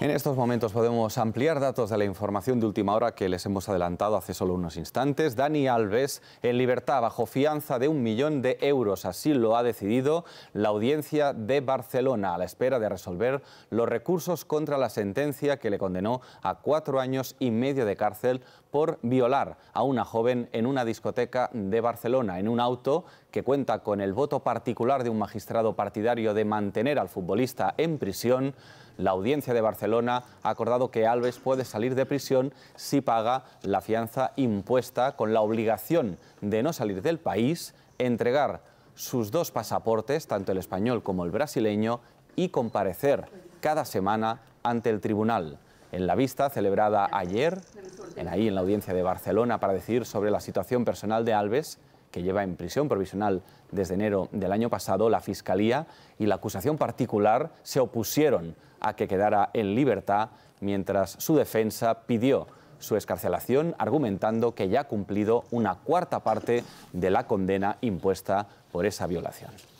En estos momentos podemos ampliar datos de la información de última hora que les hemos adelantado hace solo unos instantes. Dani Alves en libertad bajo fianza de 1 millón de euros. Así lo ha decidido la Audiencia de Barcelona a la espera de resolver los recursos contra la sentencia que le condenó a 4 años y medio de cárcel por violar a una joven en una discoteca de Barcelona, en un auto que cuenta con el voto particular de un magistrado partidario de mantener al futbolista en prisión. La Audiencia de Barcelona ha acordado que Alves puede salir de prisión si paga la fianza impuesta, con la obligación de no salir del país, entregar sus 2 pasaportes, tanto el español como el brasileño, y comparecer cada semana ante el tribunal. En la vista celebrada ayer, en la Audiencia de Barcelona, para decidir sobre la situación personal de Alves, que lleva en prisión provisional desde enero del año pasado, la Fiscalía y la acusación particular se opusieron a que quedara en libertad, mientras su defensa pidió su excarcelación, argumentando que ya ha cumplido una 1/4 parte de la condena impuesta por esa violación.